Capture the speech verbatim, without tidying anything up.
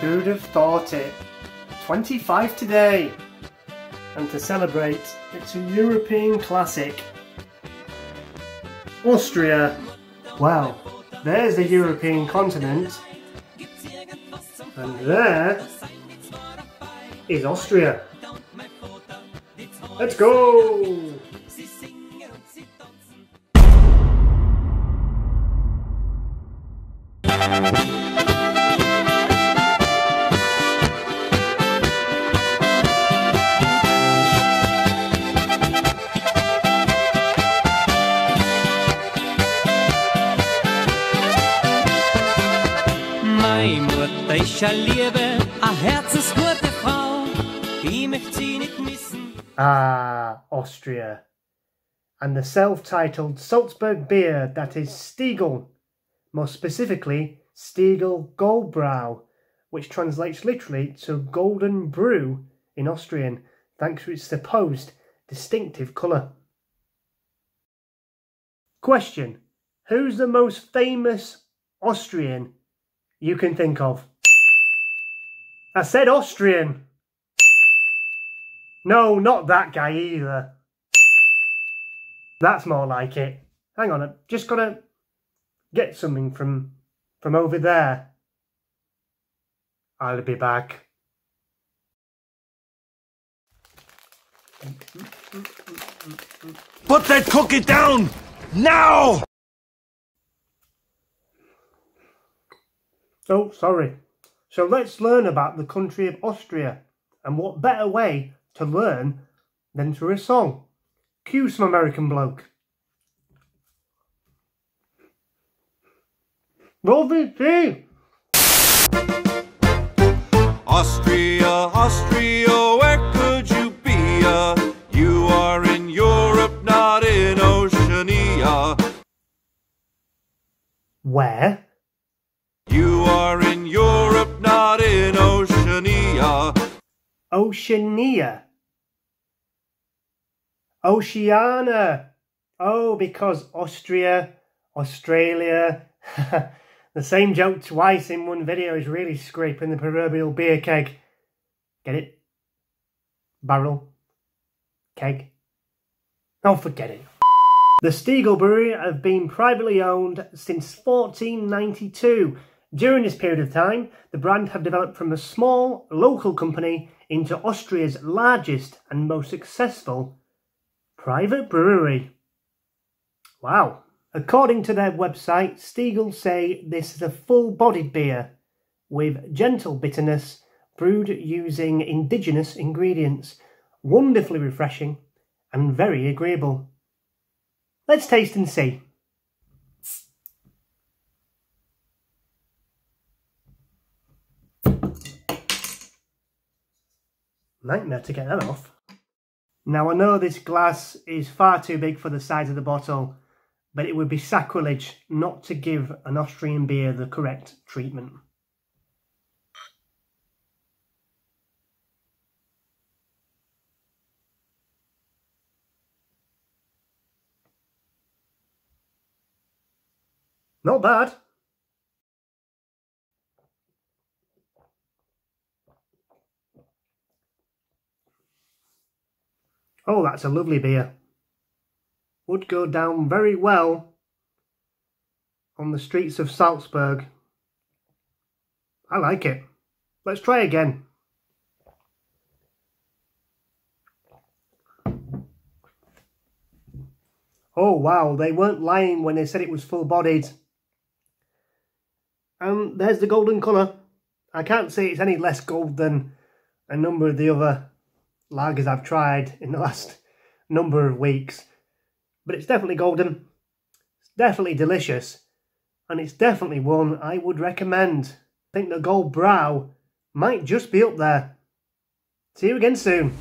Who'd have thought it? twenty-five today! And to celebrate, it's a European classic. Austria. Well, there's the European continent. And there is Austria. Let's go! Meine Mutter ist eine Liebe, eine herzensgute Frau, die möchte sie nicht missen. Ah, Austria. And the self-titled Salzburg beer that is Stiegl, more specifically Stiegl Goldbräu, which translates literally to golden brew in Austrian, thanks to its supposed distinctive colour. Question: who's the most famous Austrian you can think of? I said Austrian. No, not that guy either. That's more like it. Hang on, I've just got to get something from from over there. I'll be back. Put that cookie down now! So, sorry. So let's learn about the country of Austria. And what better way to learn than through a song. Cue some American bloke. Roll V T! Austria, Austria, where could you be? You are in Europe, not in Oceania. Where? You are in Europe, not in Oceania. Oceania. Oceania. Oh, because Austria, Australia. The same joke twice in one video is really scraping the proverbial beer keg. Get it? Barrel. Keg. Oh, forget it. The Stiegl Brewery have been privately owned since fourteen ninety-two. During this period of time, the brand have developed from a small local company into Austria's largest and most successful private brewery. Wow. According to their website, Stiegl say this is a full-bodied beer with gentle bitterness, brewed using indigenous ingredients, wonderfully refreshing and very agreeable. Let's taste and see. Nightmare to get that off. Now I know this glass is far too big for the size of the bottle, but it would be sacrilege not to give an Austrian beer the correct treatment. Not bad. Oh, that's a lovely beer. Would go down very well on the streets of Salzburg. I like it. Let's try again. Oh wow, they weren't lying when they said it was full-bodied. Um, there's the golden colour. I can't say it's any less gold than a number of the other lagers I've tried in the last number of weeks. But it's definitely golden, it's definitely delicious, and it's definitely one I would recommend. I think the Goldbräu might just be up there. See you again soon.